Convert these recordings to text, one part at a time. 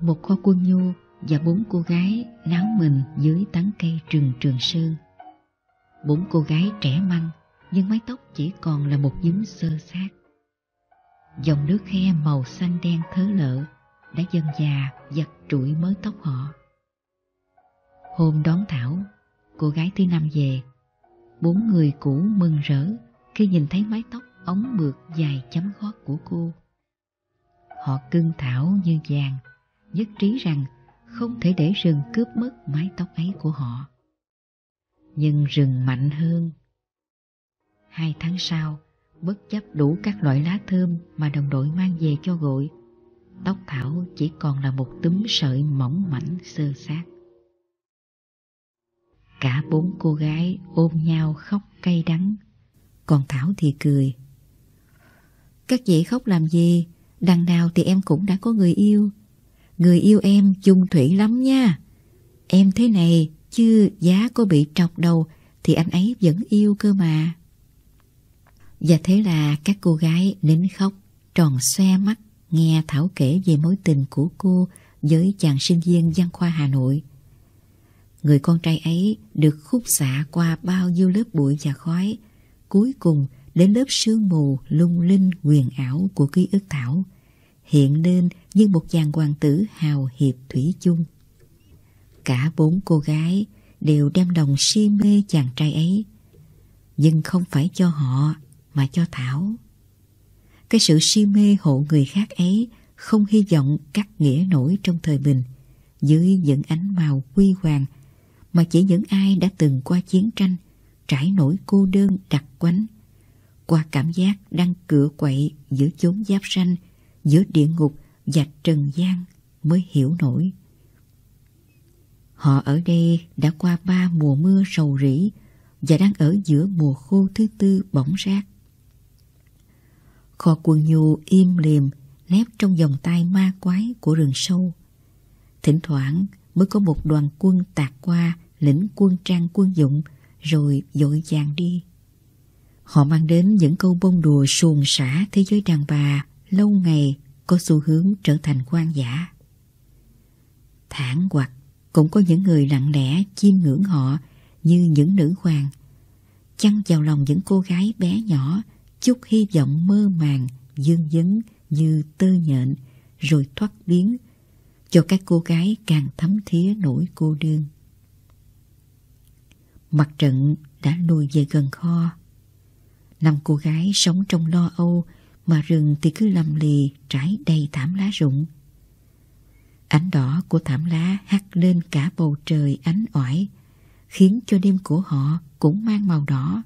Một kho quân nhu và 4 cô gái náo mình dưới tán cây rừng Trường Sơn. 4 cô gái trẻ măng nhưng mái tóc chỉ còn là một nhúm xơ xác. Dòng nước khe màu xanh đen thớ lợ đã dần già giặt trụi mớ tóc họ. Hôm đón Thảo, cô gái thứ 5 về, 4 người cũ mừng rỡ khi nhìn thấy mái tóc ống mượt dài chấm gót của cô. Họ cưng Thảo như vàng, nhất trí rằng không thể để rừng cướp mất mái tóc ấy của họ. Nhưng rừng mạnh hơn. 2 tháng sau, bất chấp đủ các loại lá thơm mà đồng đội mang về cho gội, tóc Thảo chỉ còn là một túm sợi mỏng mảnh xơ xác. Cả 4 cô gái ôm nhau khóc cay đắng, còn Thảo thì cười. Các vị khóc làm gì, đằng nào thì em cũng đã có người yêu. Người yêu em chung thủy lắm nha. Em thế này chứ giá có bị trọc đầu thì anh ấy vẫn yêu cơ mà. Và thế là các cô gái nín khóc, tròn xoe mắt nghe Thảo kể về mối tình của cô với chàng sinh viên văn khoa Hà Nội. Người con trai ấy được khúc xạ qua bao nhiêu lớp bụi và khói, cuối cùng đến lớp sương mù lung linh huyền ảo của ký ức Thảo, hiện lên như một chàng hoàng tử hào hiệp thủy chung. Cả 4 cô gái đều đem lòng si mê chàng trai ấy, nhưng không phải cho họ mà cho Thảo. Cái sự si mê hộ người khác ấy không hy vọng cắt nghĩa nổi trong thời bình, dưới những ánh màu huy hoàng, mà chỉ những ai đã từng qua chiến tranh, trải nỗi cô đơn đặc quánh, qua cảm giác đang cựa quậy giữa chốn giáp ranh, giữa địa ngục và trần gian mới hiểu nổi. Họ ở đây đã qua 3 mùa mưa rầu rĩ và đang ở giữa mùa khô thứ 4 bỏng rát. Kho quân nhu im lìm nép trong vòng tay ma quái của rừng sâu. Thỉnh thoảng mới có một đoàn quân tạt qua lĩnh quân trang quân dụng rồi vội vàng đi. Họ mang đến những câu bông đùa xuồng xả thế giới đàn bà lâu ngày có xu hướng trở thành hoang dã. Thản hoặc cũng có những người lặng lẽ chiêm ngưỡng họ như những nữ hoàng, chăn vào lòng những cô gái bé nhỏ, chút hy vọng mơ màng vương vấn như tơ nhện rồi thoát biến, cho các cô gái càng thấm thía nỗi cô đơn. Mặt trận đã lùi về gần kho. 5 cô gái sống trong lo âu, mà rừng thì cứ lầm lì trải đầy thảm lá rụng. Ánh đỏ của thảm lá hắt lên cả bầu trời ánh oải, khiến cho đêm của họ cũng mang màu đỏ.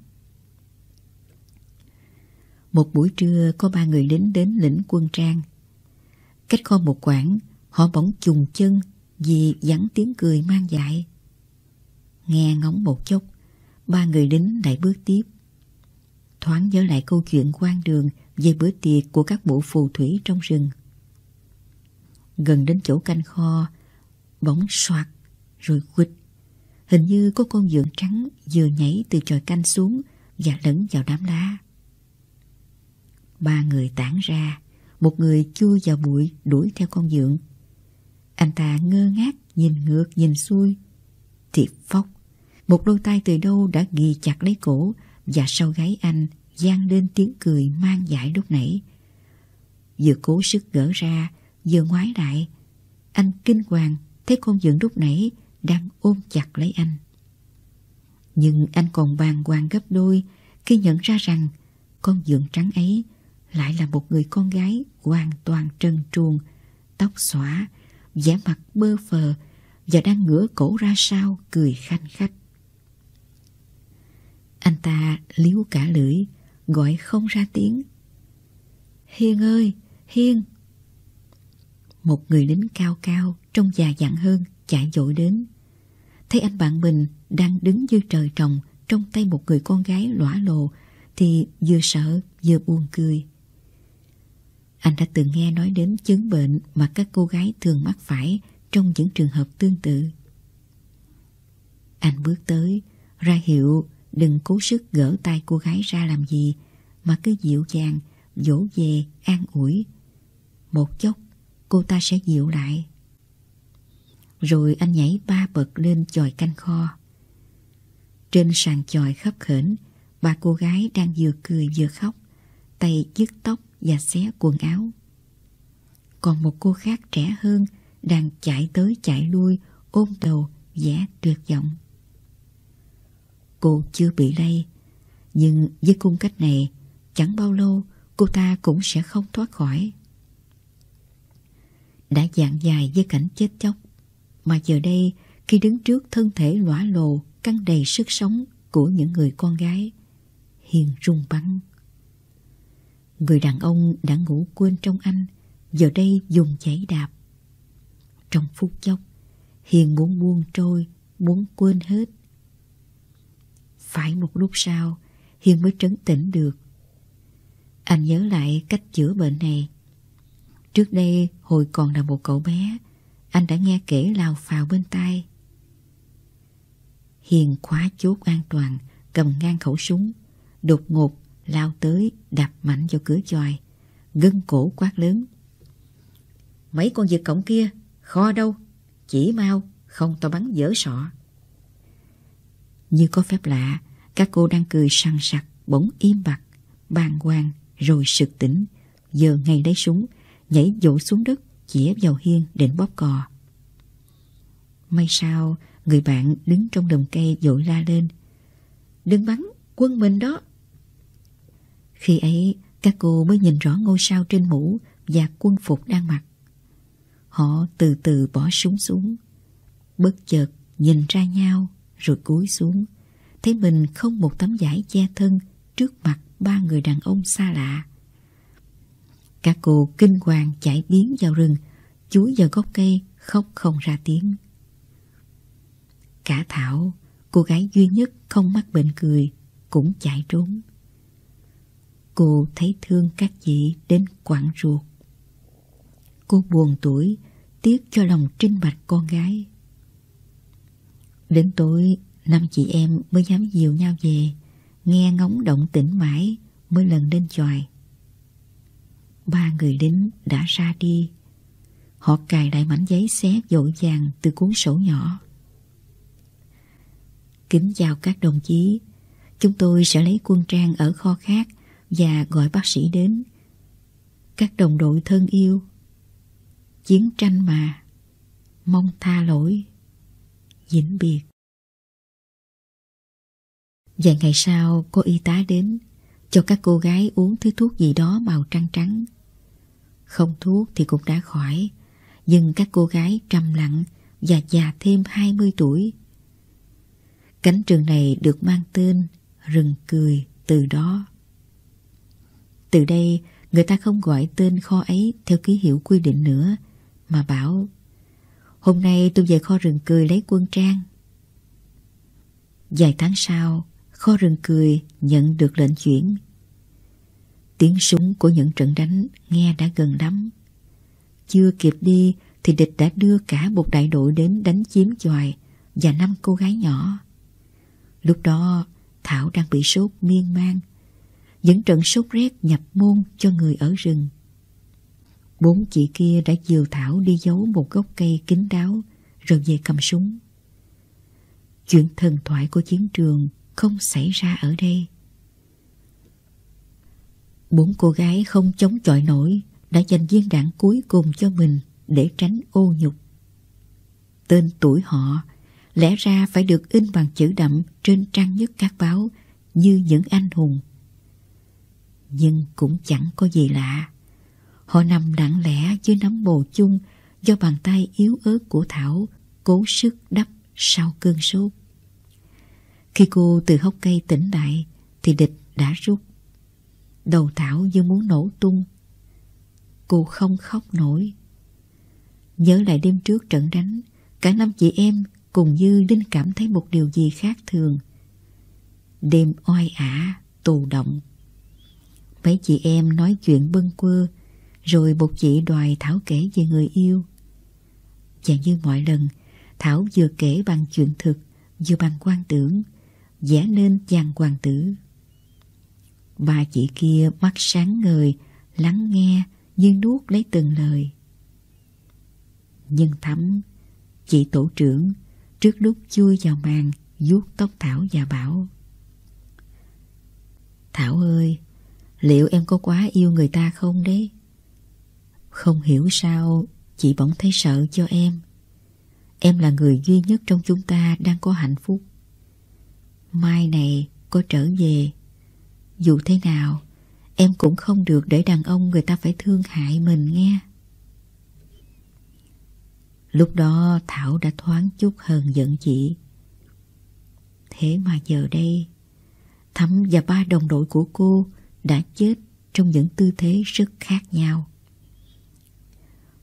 Một buổi trưa có 3 người lính đến lĩnh quân trang. Cách kho một quãng, họ bỗng chùng chân vì vắng tiếng cười man dại. Nghe ngóng một chốc, 3 người lính lại bước tiếp. Thoáng nhớ lại câu chuyện quan đường về bữa tiệc của các bộ phù thủy trong rừng. Gần đến chỗ canh kho, bỗng soạt rồi quỵt. Hình như có con vượn trắng vừa nhảy từ chòi canh xuống và lẫn vào đám lá. 3 người tản ra, một người chui vào bụi đuổi theo con vượn. Anh ta ngơ ngác nhìn ngược nhìn xuôi thì phốc, một đôi tay từ đâu đã ghì chặt lấy cổ và sau gáy anh vang lên tiếng cười man dại lúc nãy. Vừa cố sức gỡ ra, vừa ngoái lại, anh kinh hoàng thấy con vượn lúc nãy đang ôm chặt lấy anh. Nhưng anh còn bàng hoàng gấp đôi khi nhận ra rằng con vượn trắng ấy lại là một người con gái hoàn toàn trần truồng, tóc xõa, vẻ mặt bơ phờ và đang ngửa cổ ra sau cười khanh khách. Anh ta líu cả lưỡi, gọi không ra tiếng. Hiên ơi, Hiên! Một người lính cao cao, trông già dặn hơn, chạy vội đến. Thấy anh bạn mình đang đứng dưới trời trồng trong tay một người con gái lõa lồ thì vừa sợ vừa buồn cười. Anh đã từng nghe nói đến chứng bệnh mà các cô gái thường mắc phải trong những trường hợp tương tự. Anh bước tới, ra hiệu Đừng cố sức gỡ tay cô gái ra làm gì, mà cứ dịu dàng dỗ về, an ủi. Một chốc cô ta sẽ dịu lại. Rồi anh nhảy ba bậc lên chòi canh kho. Trên sàn chòi khấp khểnh, ba cô gái đang vừa cười vừa khóc, tay dứt tóc và xé quần áo. Còn một cô khác trẻ hơn đang chạy tới chạy lui, ôm đầu vẻ tuyệt vọng. Cô chưa bị lây, nhưng với cung cách này, chẳng bao lâu cô ta cũng sẽ không thoát khỏi. Đã dạn dài với cảnh chết chóc, mà giờ đây khi đứng trước thân thể lõa lồ căng đầy sức sống của những người con gái, Hiền run bắn. Người đàn ông đã ngủ quên trong anh giờ đây dùng chảy đạp. Trong phút chốc, Hiền muốn buông trôi, muốn quên hết. Phải một lúc sau, Hiền mới trấn tĩnh được. Anh nhớ lại cách chữa bệnh này. Trước đây, hồi còn là một cậu bé, anh đã nghe kể lào phào bên tai. Hiền khóa chốt an toàn, cầm ngang khẩu súng, đột ngột lao tới đạp mạnh vào cửa chòi, gân cổ quát lớn: "Mấy con vượt cổng kia, kho đâu? Chỉ mau, không tao bắn dở sọ." Như có phép lạ, các cô đang cười sằng sặc bỗng im bặt, bàng hoàng rồi sực tỉnh, giờ ngay lấy súng, nhảy dỗ xuống đất, chĩa vào Hiên định bóp cò. May sao người bạn đứng trong đồng cây vội la lên: "Đừng bắn, quân mình đó!" Khi ấy các cô mới nhìn rõ ngôi sao trên mũ và quân phục đang mặc. Họ từ từ bỏ súng xuống, bất chợt nhìn ra nhau rồi cúi xuống, thấy mình không một tấm vải che thân trước mặt ba người đàn ông xa lạ. Các cô kinh hoàng chạy biến vào rừng, chúi vào gốc cây khóc không ra tiếng. Cả Thảo, cô gái duy nhất không mắc bệnh cười, cũng chạy trốn. Cô thấy thương các chị đến quặn ruột. Cô buồn tuổi, tiếc cho lòng trinh bạch con gái. Đến tối, 5 chị em mới dám dìu nhau về, nghe ngóng động tĩnh mãi mới lần lên chòi. 3 người lính đã ra đi. Họ cài lại mảnh giấy xé vội vàng từ cuốn sổ nhỏ. "Kính chào các đồng chí, chúng tôi sẽ lấy quân trang ở kho khác và gọi bác sĩ đến. Các đồng đội thân yêu, chiến tranh mà, mong tha lỗi. Vĩnh biệt." Vài ngày sau, cô y tá đến, cho các cô gái uống thứ thuốc gì đó màu trắng trắng. Không thuốc thì cũng đã khỏi, nhưng các cô gái trầm lặng và già thêm 20 tuổi. Cánh rừng này được mang tên rừng cười từ đó. Từ đây, người ta không gọi tên kho ấy theo ký hiệu quy định nữa, mà bảo: "Hôm nay tôi về kho rừng cười lấy quân trang." Vài tháng sau, kho rừng cười nhận được lệnh chuyển. Tiếng súng của những trận đánh nghe đã gần lắm. Chưa kịp đi thì địch đã đưa cả một đại đội đến đánh chiếm chòi và 5 cô gái nhỏ. Lúc đó, Thảo đang bị sốt miên man, những trận sốt rét nhập môn cho người ở rừng. 4 chị kia đã dìu Thảo đi giấu một gốc cây kín đáo, rồi về cầm súng. Chuyện thần thoại của chiến trường không xảy ra ở đây. 4 cô gái không chống chọi nổi đã dành viên đạn cuối cùng cho mình để tránh ô nhục. Tên tuổi họ lẽ ra phải được in bằng chữ đậm trên trang nhất các báo như những anh hùng. Nhưng cũng chẳng có gì lạ. Họ nằm lặng lẽ dưới nấm bồ chung do bàn tay yếu ớt của Thảo cố sức đắp sau cơn sốt. Khi cô từ hốc cây tỉnh lại thì địch đã rút. Đầu Thảo như muốn nổ tung. Cô không khóc nổi. Nhớ lại đêm trước trận đánh, cả 5 chị em cùng như linh cảm thấy một điều gì khác thường. Đêm oai ả, tù động. Mấy chị em nói chuyện bâng quơ, rồi một chị đòi Thảo kể về người yêu. Và như mọi lần, Thảo vừa kể bằng chuyện thực, vừa bằng quan tưởng, vẽ nên chàng hoàng tử. Bà chị kia mắt sáng ngời, lắng nghe như nuốt lấy từng lời. Nhưng Thắm, chị tổ trưởng, trước lúc chui vào màn vuốt tóc Thảo và bảo: Thảo ơi, liệu em có quá yêu người ta không đấy? Không hiểu sao chị bỗng thấy sợ cho em. Em là người duy nhất trong chúng ta đang có hạnh phúc. Mai này có trở về, dù thế nào em cũng không được để đàn ông người ta phải thương hại mình nghe. Lúc đó Thảo đã thoáng chút hờn giận chị. Thế mà giờ đây Thắm và 3 đồng đội của cô đã chết trong những tư thế rất khác nhau.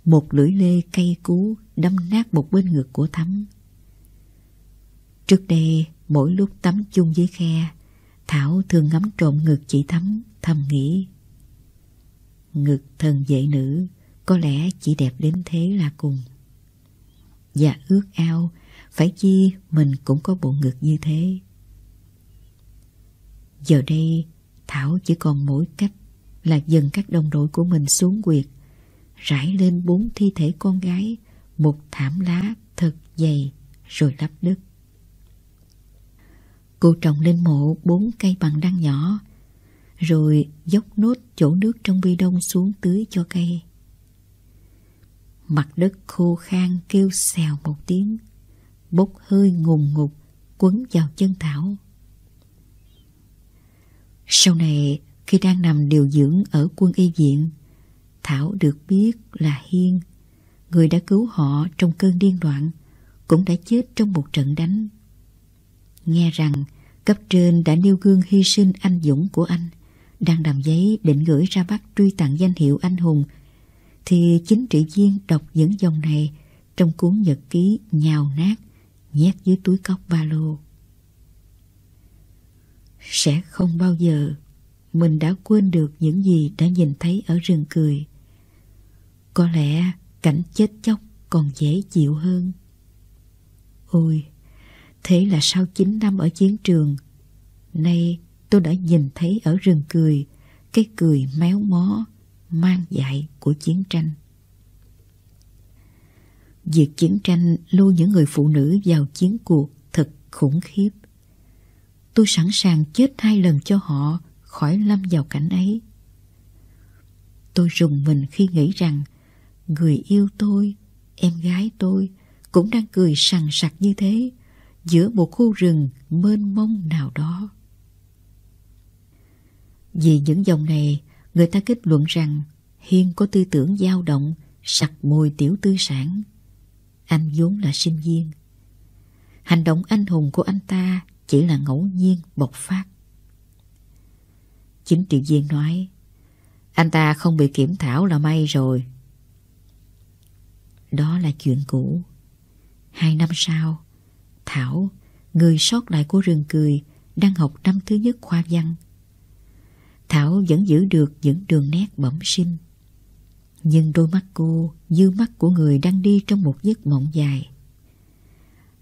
Một lưỡi lê cay cú đâm nát một bên ngực của Thắm. Trước đây mỗi lúc tắm chung với Khe, Thảo thường ngắm trộm ngực chị Thắm, thầm nghĩ: ngực thần vệ nữ có lẽ chỉ đẹp đến thế là cùng. Và ước ao phải chi mình cũng có bộ ngực như thế. Giờ đây Thảo chỉ còn mỗi cách là dần các đồng đội của mình xuống quyệt, rải lên 4 thi thể con gái một thảm lá thật dày rồi lấp đất. Cô trồng lên mộ 4 cây bằng đăng nhỏ, rồi dốc nốt chỗ nước trong bi đông xuống tưới cho cây. Mặt đất khô khan kêu xèo một tiếng, bốc hơi ngùn ngụt quấn vào chân Thảo. Sau này khi đang nằm điều dưỡng ở quân y viện, Thảo được biết là Hiên, người đã cứu họ trong cơn điên loạn, cũng đã chết trong một trận đánh. Nghe rằng cấp trên đã nêu gương hy sinh anh dũng của anh, đang làm giấy định gửi ra Bắc truy tặng danh hiệu anh hùng, thì chính trị viên đọc những dòng này trong cuốn nhật ký nhào nát nhét dưới túi cóc ba lô. Sẽ không bao giờ mình đã quên được những gì đã nhìn thấy ở rừng Cười. Có lẽ cảnh chết chóc còn dễ chịu hơn. Ôi, thế là sau 9 năm ở chiến trường, nay tôi đã nhìn thấy ở rừng Cười cái cười méo mó, man dại của chiến tranh. Việc chiến tranh lôi những người phụ nữ vào chiến cuộc thật khủng khiếp. Tôi sẵn sàng chết 2 lần cho họ khỏi lâm vào cảnh ấy. Tôi rùng mình khi nghĩ rằng người yêu tôi, em gái tôi cũng đang cười sằng sặc như thế giữa một khu rừng mênh mông nào đó. Vì những dòng này, người ta kết luận rằng Hiên có tư tưởng dao động, sặc mùi tiểu tư sản. Anh vốn là sinh viên. Hành động anh hùng của anh ta chỉ là ngẫu nhiên bộc phát. Chính trị viên nói: anh ta không bị kiểm thảo là may rồi. Đó là chuyện cũ. 2 năm sau, Thảo, người sót lại của rừng Cười, đang học năm thứ nhất khoa văn. Thảo vẫn giữ được những đường nét bẩm sinh, nhưng đôi mắt cô như mắt của người đang đi trong một giấc mộng dài.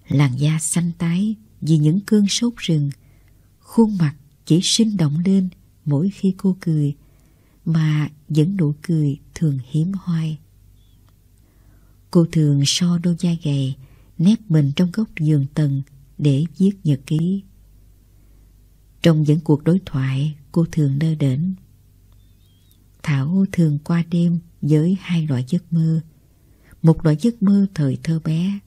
Làn da xanh tái vì những cơn sốt rừng, khuôn mặt chỉ sinh động lên mỗi khi cô cười, mà vẫn nụ cười thường hiếm hoi. Cô thường so đôi vai gầy, nép mình trong góc giường tầng để viết nhật ký. Trong những cuộc đối thoại, cô thường lơ đễnh. Thảo thường qua đêm với 2 loại giấc mơ. Một loại giấc mơ thời thơ bé,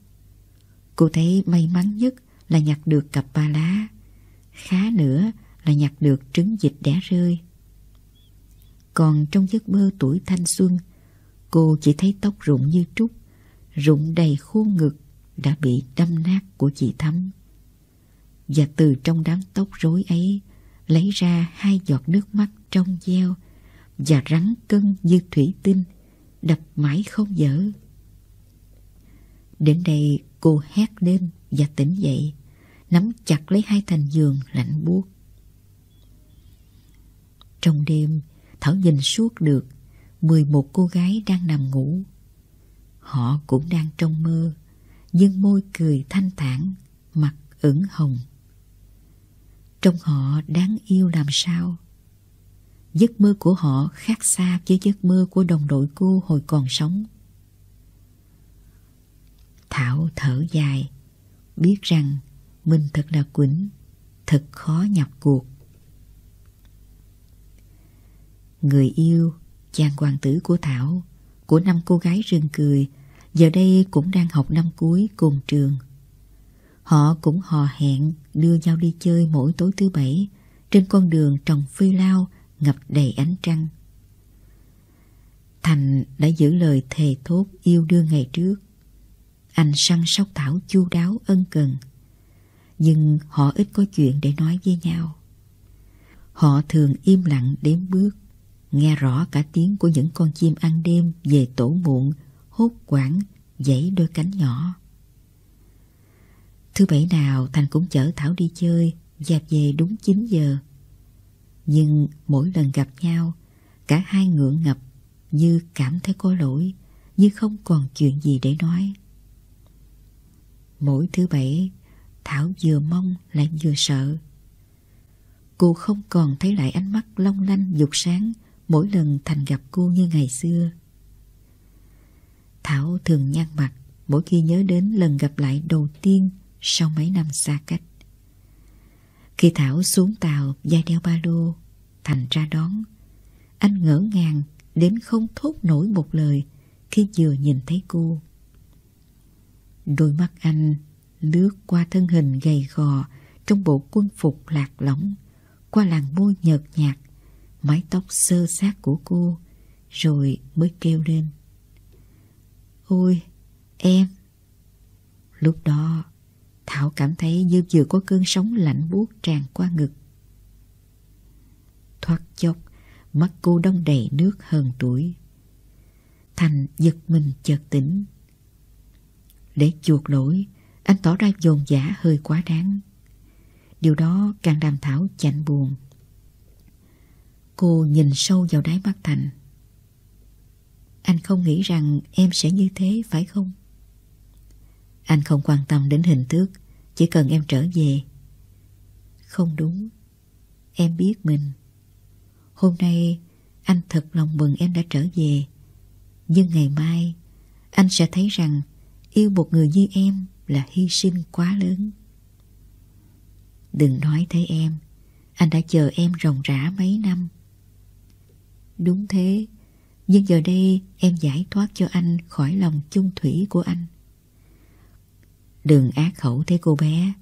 cô thấy may mắn nhất là nhặt được cặp ba lá, khá nữa là nhặt được trứng vịt đẻ rơi. Còn trong giấc mơ tuổi thanh xuân, cô chỉ thấy tóc rụng như trúc, rụng đầy khuôn ngực đã bị đâm nát của chị Thắm, và từ trong đám tóc rối ấy lấy ra 2 giọt nước mắt trong veo và rắn cân như thủy tinh, đập mãi không dở. Đến đây cô hét lên và tỉnh dậy, nắm chặt lấy 2 thành giường lạnh buốt. Trong đêm, Thảo nhìn suốt được 11 cô gái đang nằm ngủ. Họ cũng đang trong mơ, nhưng môi cười thanh thản, mặt ửng hồng. Trông họ đáng yêu làm sao. Giấc mơ của họ khác xa với giấc mơ của đồng đội cô hồi còn sống. Thảo thở dài, biết rằng mình thật là quẫn, thật khó nhập cuộc. Người yêu, chàng hoàng tử của Thảo, của năm cô gái rừng cười, giờ đây cũng đang học năm cuối cùng trường. Họ cũng hò hẹn đưa nhau đi chơi mỗi tối thứ Bảy trên con đường trồng phi lao ngập đầy ánh trăng. Thành đã giữ lời thề thốt yêu đương ngày trước. Anh săn sóc Thảo chu đáo ân cần, nhưng họ ít có chuyện để nói với nhau. Họ thường im lặng đếm bước, nghe rõ cả tiếng của những con chim ăn đêm về tổ muộn, hốt hoảng vẫy đôi cánh nhỏ. Thứ Bảy nào Thành cũng chở Thảo đi chơi và về đúng 9 giờ. Nhưng mỗi lần gặp nhau, cả hai ngượng ngập, như cảm thấy có lỗi, như không còn chuyện gì để nói. Mỗi thứ Bảy, Thảo vừa mong lại vừa sợ. Cô không còn thấy lại ánh mắt long lanh dục sáng mỗi lần Thành gặp cô như ngày xưa. Thảo thường nhăn mặt mỗi khi nhớ đến lần gặp lại đầu tiên sau mấy năm xa cách. Khi Thảo xuống tàu vai đeo ba lô, Thành ra đón. Anh ngỡ ngàng đến không thốt nổi một lời khi vừa nhìn thấy cô. Đôi mắt anh lướt qua thân hình gầy gò trong bộ quân phục lạc lõng, qua làn môi nhợt nhạt, mái tóc xơ xác của cô, rồi mới kêu lên: "Ôi, em!" Lúc đó, Thảo cảm thấy như vừa có cơn sóng lạnh buốt tràn qua ngực. Thoát chốc, mắt cô đong đầy nước hờn tuổi. Thành giật mình chợt tỉnh. Để chuộc lỗi, anh tỏ ra dồn dã hơi quá đáng. Điều đó càng làm Thảo chạnh buồn. Cô nhìn sâu vào đáy mắt Thành. "Anh không nghĩ rằng em sẽ như thế, phải không?" "Anh không quan tâm đến hình thức, chỉ cần em trở về." "Không đúng, em biết mình. Hôm nay anh thật lòng mừng em đã trở về. Nhưng ngày mai, anh sẽ thấy rằng yêu một người như em là hy sinh quá lớn." "Đừng nói thế em, anh đã chờ em ròng rã mấy năm." "Đúng thế, nhưng giờ đây em giải thoát cho anh khỏi lòng chung thủy của anh." "Đừng ác khẩu thế cô bé,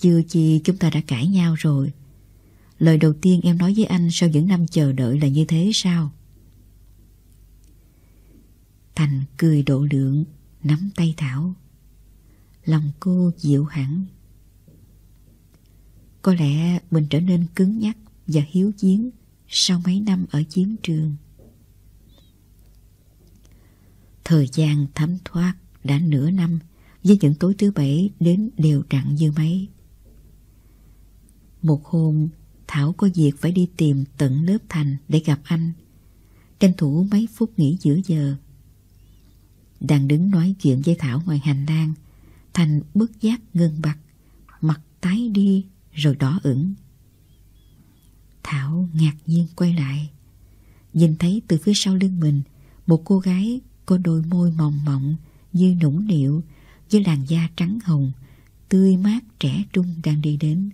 chưa chi chúng ta đã cãi nhau rồi. Lời đầu tiên em nói với anh sau những năm chờ đợi là như thế sao?" Thành cười độ lượng, nắm tay Thảo. Lòng cô dịu hẳn. Có lẽ mình trở nên cứng nhắc và hiếu chiến sau mấy năm ở chiến trường. Thời gian thấm thoát đã nửa năm với những tối thứ Bảy đến đều đặn như mấy. Một hôm, Thảo có việc phải đi tìm tận lớp Thành để gặp anh, tranh thủ mấy phút nghỉ giữa giờ. Đang đứng nói chuyện với Thảo ngoài hành lang, Thành bất giác ngừng bặt, mặt tái đi rồi đỏ ửng. Thảo ngạc nhiên quay lại, nhìn thấy từ phía sau lưng mình một cô gái có đôi môi mỏng mọng như nũng nịu, với làn da trắng hồng tươi mát trẻ trung đang đi đến.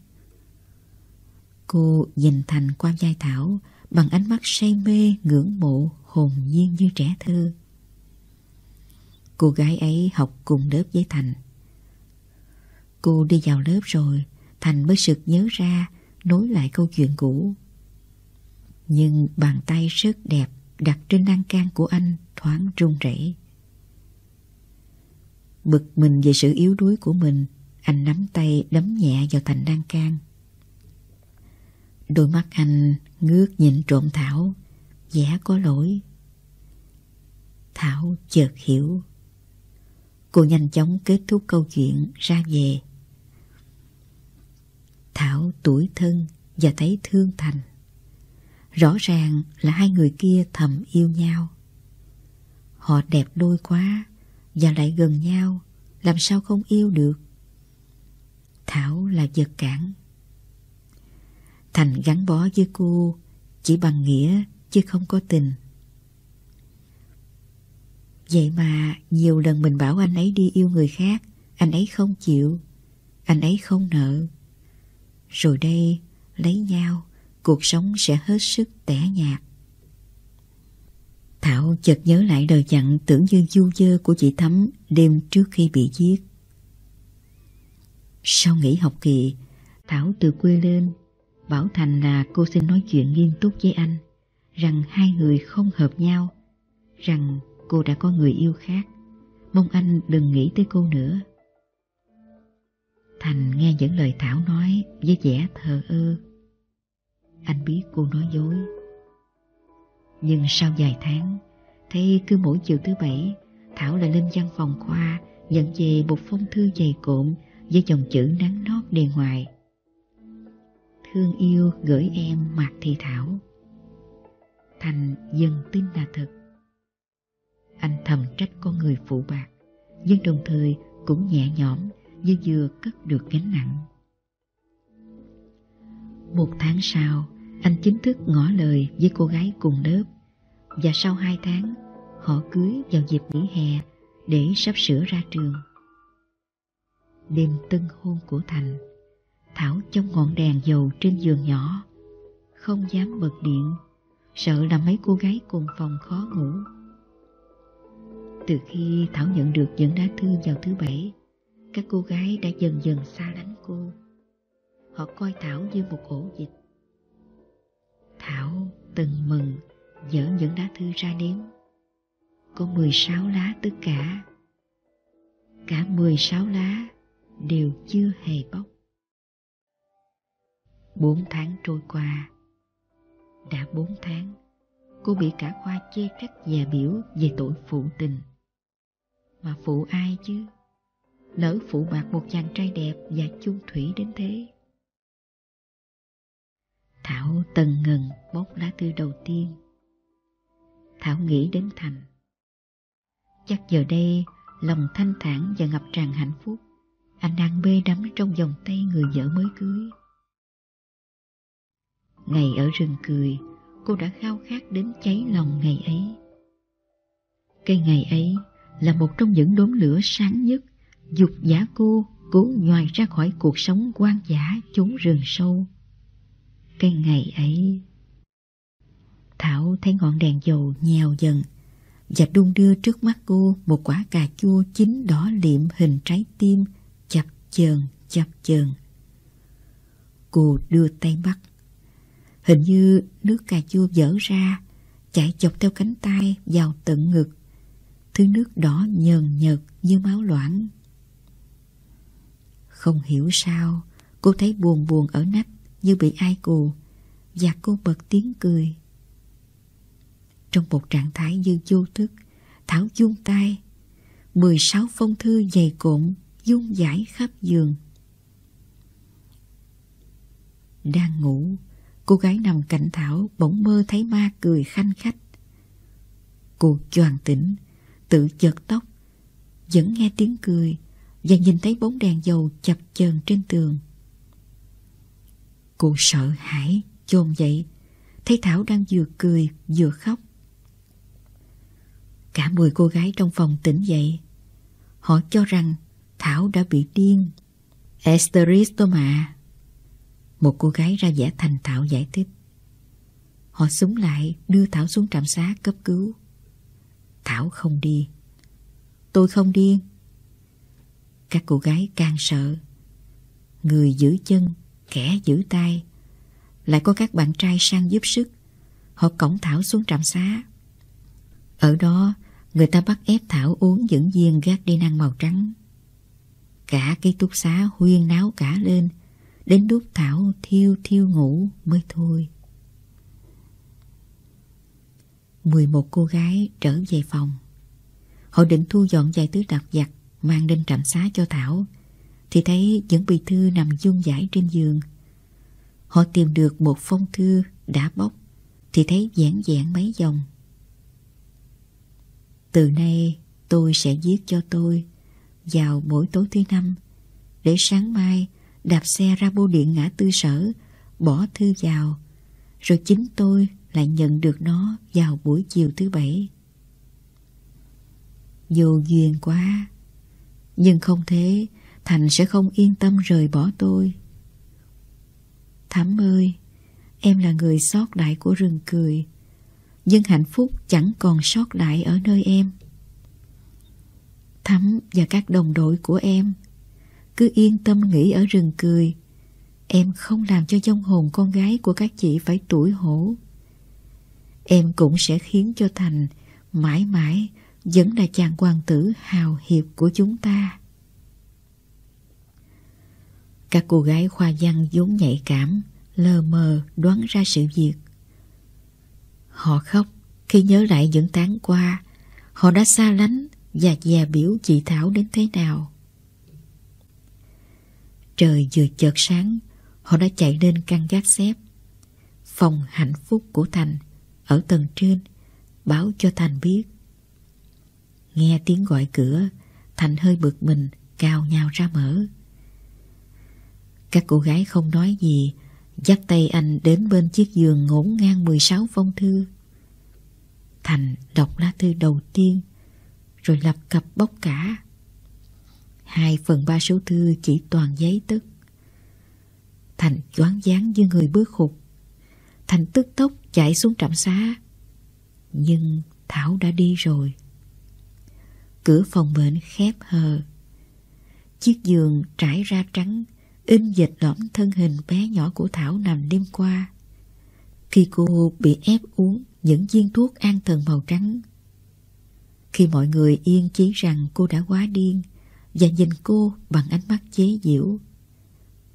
Cô nhìn Thành qua vai Thảo bằng ánh mắt say mê ngưỡng mộ hồn nhiên như trẻ thơ. Cô gái ấy học cùng lớp với Thành. Cô đi vào lớp rồi, Thành mới sực nhớ ra nối lại câu chuyện cũ. Nhưng bàn tay rất đẹp đặt trên lan can của anh thoáng run rẩy. Bực mình về sự yếu đuối của mình, anh nắm tay đấm nhẹ vào thành lan can. Đôi mắt anh ngước nhìn trộm Thảo, vẻ có lỗi. Thảo chợt hiểu. Cô nhanh chóng kết thúc câu chuyện ra về. Thảo tủi thân và thấy thương Thành. Rõ ràng là hai người kia thầm yêu nhau. Họ đẹp đôi quá và lại gần nhau, làm sao không yêu được. Thảo là vật cản. Thành gắn bó với cô chỉ bằng nghĩa chứ không có tình. Vậy mà nhiều lần mình bảo anh ấy đi yêu người khác, anh ấy không chịu, anh ấy không nợ. Rồi đây lấy nhau, cuộc sống sẽ hết sức tẻ nhạt. Thảo chợt nhớ lại lời dặn tưởng như du vơ của chị Thắm đêm trước khi bị giết. Sau nghỉ học kỳ, Thảo từ quê lên, bảo Thành là cô xin nói chuyện nghiêm túc với anh, rằng hai người không hợp nhau, rằng cô đã có người yêu khác, mong anh đừng nghĩ tới cô nữa. Thành nghe những lời Thảo nói với vẻ thờ ơ. Anh biết cô nói dối. Nhưng sau vài tháng, thấy cứ mỗi chiều thứ Bảy, Thảo lại lên văn phòng khoa nhận về một phong thư dày cộm với dòng chữ nắn nót đề ngoài: thương yêu gửi em Mạc Thị Thảo. Thành dần tin là thật. Anh thầm trách con người phụ bạc, nhưng đồng thời cũng nhẹ nhõm như vừa cất được gánh nặng. Một tháng sau, anh chính thức ngỏ lời với cô gái cùng lớp, và sau 2 tháng, họ cưới vào dịp nghỉ hè để sắp sửa ra trường. Đêm tân hôn của Thành, Thảo trong ngọn đèn dầu trên giường nhỏ, không dám bật điện, sợ là mấy cô gái cùng phòng khó ngủ. Từ khi Thảo nhận được những lá thư vào thứ Bảy, các cô gái đã dần dần xa lánh cô. Họ coi Thảo như một ổ dịch. Thảo từng mừng dỡ những lá thư ra đếm. Có 16 lá tất cả. Cả 16 lá đều chưa hề bóc. 4 tháng trôi qua. Đã 4 tháng, cô bị cả khoa chê trách và biểu về tội phụ tình. Mà phụ ai chứ? Lỡ phụ bạc một chàng trai đẹp và chung thủy đến thế. Thảo tần ngần bóc lá thư đầu tiên. Thảo nghĩ đến Thành. Chắc giờ đây lòng thanh thản và ngập tràn hạnh phúc, anh đang mê đắm trong vòng tay người vợ mới cưới. Ngày ở rừng Cười, cô đã khao khát đến cháy lòng ngày ấy. Cái ngày ấy là một trong những đốm lửa sáng nhất dục dã cô cố nhoài ra khỏi cuộc sống hoang dã chốn rừng sâu. Cái ngày ấy, Thảo thấy ngọn đèn dầu nhèo dần và đung đưa trước mắt cô một quả cà chua chín đỏ liệm hình trái tim chập chờn. Cô đưa tay bắt, hình như nước cà chua vỡ ra, chạy dọc theo cánh tay vào tận ngực, thứ nước đỏ nhờn nhợt như máu loãng. Không hiểu sao, cô thấy buồn buồn ở nách như bị ai cù, và cô bật tiếng cười. Trong một trạng thái như vô thức, Thảo vung tay, 16 phong thư dày cộm vung vãi khắp giường. Đang ngủ, cô gái nằm cạnh Thảo bỗng mơ thấy ma cười khanh khách. Cô choàng tỉnh, tự chợt tóc, vẫn nghe tiếng cười và nhìn thấy bóng đèn dầu chập chờn trên tường. Cô sợ hãi chồm dậy, thấy Thảo đang vừa cười vừa khóc. Cả 10 cô gái trong phòng tỉnh dậy. Họ cho rằng Thảo đã bị điên. Esteristoma, một cô gái ra vẻ thành thạo giải thích. Họ xúm lại đưa Thảo xuống trạm xá cấp cứu. Thảo không đi. Tôi không điên. Các cô gái càng sợ. Người giữ chân, kẻ giữ tay. Lại có các bạn trai sang giúp sức. Họ cõng Thảo xuống trạm xá. Ở đó, người ta bắt ép Thảo uống những viên Gardenan màu trắng. Cả ký túc xá huyên náo cả lên, đến lúc Thảo thiêu thiêu ngủ mới thôi. 11 cô gái trở về phòng. Họ định thu dọn vài thứ lặt vặt mang lên trạm xá cho Thảo, thì thấy những bì thư nằm dung dãi trên giường. Họ tìm được một phong thư đã bóc, thì thấy vẻn vẹn mấy dòng: từ nay tôi sẽ viết cho tôi vào mỗi tối thứ Năm, để sáng mai đạp xe ra bưu điện ngã tư Sở bỏ thư vào, rồi chính tôi lại nhận được nó vào buổi chiều thứ Bảy. Vô duyên quá, nhưng không thế Thành sẽ không yên tâm rời bỏ tôi. Thắm ơi, em là người sót lại của rừng cười, nhưng hạnh phúc chẳng còn sót lại ở nơi em. Thắm và các đồng đội của em cứ yên tâm nghỉ ở rừng cười. Em không làm cho vong hồn con gái của các chị phải tủi hổ. Em cũng sẽ khiến cho Thành mãi mãi vẫn là chàng hoàng tử hào hiệp của chúng ta. Các cô gái khoa văn vốn nhạy cảm, lờ mờ đoán ra sự việc. Họ khóc khi nhớ lại những tháng qua họ đã xa lánh và dè bỉu chị Thảo đến thế nào. Trời vừa chợt sáng, họ đã chạy lên căn gác xếp. Phòng hạnh phúc của Thành ở tầng trên báo cho Thành biết. Nghe tiếng gọi cửa, Thành hơi bực mình, cào nhào ra mở. Các cô gái không nói gì, dắt tay anh đến bên chiếc giường ngổn ngang 16 phong thư. Thành đọc lá thư đầu tiên, rồi lập cập bóc cả. 2/3 số thư chỉ toàn giấy tức. Thành choáng váng như người bước hụt. Thành tức tốc chạy xuống trạm xá, nhưng Thảo đã đi rồi. Cửa phòng bệnh khép hờ, chiếc giường trải ra trắng in dệt lõm thân hình bé nhỏ của Thảo nằm đêm qua, khi cô bị ép uống những viên thuốc an thần màu trắng. Khi mọi người yên chí rằng cô đã quá điên và nhìn cô bằng ánh mắt chế giễu,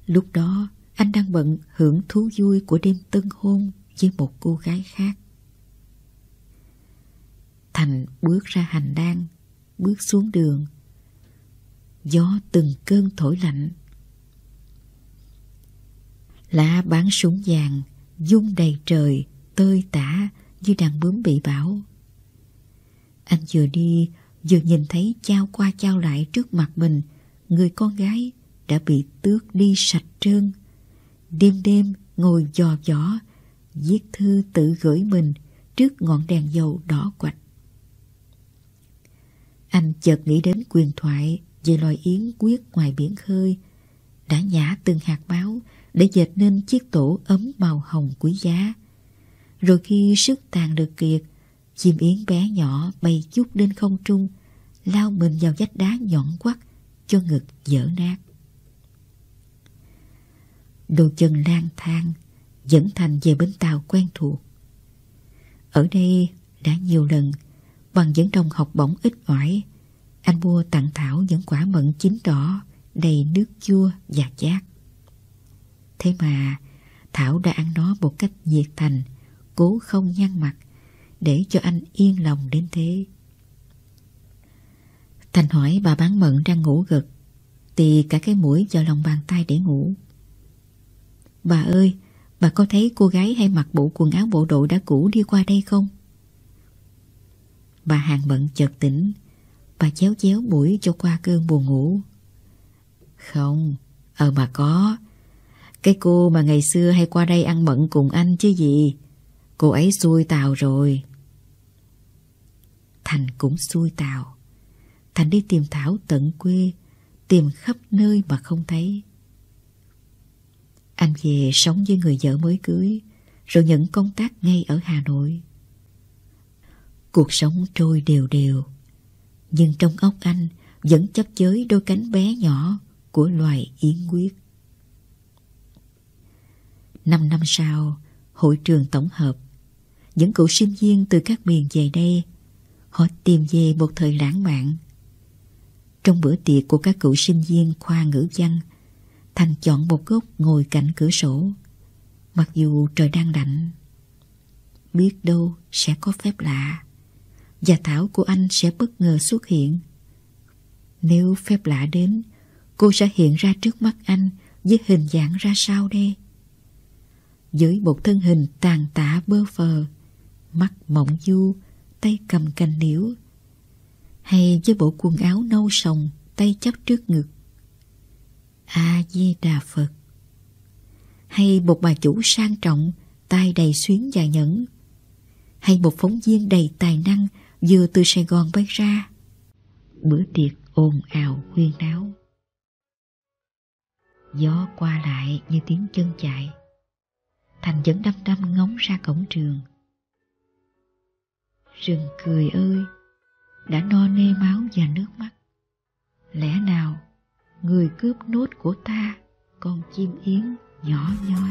lúc đó anh đang bận hưởng thú vui của đêm tân hôn với một cô gái khác. Thành bước ra hành lang, bước xuống đường. Gió từng cơn thổi lạnh. Lá bắn súng vàng vung đầy trời, tơi tả như đàn bướm bị bão. Anh vừa đi vừa nhìn thấy chao qua chao lại trước mặt mình người con gái đã bị tước đi sạch trơn, đêm đêm ngồi dò dỏ viết thư tự gửi mình trước ngọn đèn dầu đỏ quạch. Anh chợt nghĩ đến quyền thoại về loài yến quyết ngoài biển khơi đã nhả từng hạt máu để dệt nên chiếc tổ ấm màu hồng quý giá. Rồi khi sức tàn lực kiệt, chim yến bé nhỏ bay chút lên không trung, lao mình vào vách đá nhọn quắt cho ngực vỡ nát. Đôi chân lang thang dẫn Thành về bến tàu quen thuộc. Ở đây đã nhiều lần, bằng những đồng học bổng ít ỏi, anh mua tặng Thảo những quả mận chín đỏ đầy nước chua và chát. Thế mà Thảo đã ăn nó một cách nhiệt thành, cố không nhăn mặt, để cho anh yên lòng đến thế. Thành hỏi bà bán mận đang ngủ gật, tì cả cái mũi vào lòng bàn tay để ngủ. Bà ơi, bà có thấy cô gái hay mặc bộ quần áo bộ đội đã cũ đi qua đây không? Bà hàng mận chợt tỉnh, bà chéo chéo mũi cho qua cơn buồn ngủ. Không, bà có. Cái cô mà ngày xưa hay qua đây ăn mận cùng anh chứ gì. Cô ấy xuôi tàu rồi. Thành cũng xuôi tàu. Thành đi tìm Thảo tận quê, tìm khắp nơi mà không thấy. Anh về sống với người vợ mới cưới, rồi nhận công tác ngay ở Hà Nội. Cuộc sống trôi đều đều, nhưng trong óc anh vẫn chấp chới đôi cánh bé nhỏ của loài yến quyết. 5 năm sau, hội trường tổng hợp, những cựu sinh viên từ các miền về đây, họ tìm về một thời lãng mạn. Trong bữa tiệc của các cựu sinh viên khoa ngữ văn, Thành chọn một góc ngồi cạnh cửa sổ, mặc dù trời đang lạnh. Biết đâu sẽ có phép lạ, và Thảo của anh sẽ bất ngờ xuất hiện. Nếu phép lạ đến, cô sẽ hiện ra trước mắt anh với hình dạng ra sao đây? Với một thân hình tàn tạ bơ phờ, mắt mộng du, tay cầm cành liễu, hay với bộ quần áo nâu sòng, tay chắp trước ngực. A Di Đà Phật. hay một bà chủ sang trọng, tay đầy xuyến và nhẫn, hay một phóng viên đầy tài năng vừa từ Sài Gòn bay ra. Bữa tiệc ồn ào huyên náo, gió qua lại như tiếng chân chạy. Thành vẫn đăm đăm ngóng ra cổng trường. Rừng cười ơi, đã no nê máu và nước mắt. Lẽ nào người cướp nốt của ta, con chim yến nhỏ nhoi.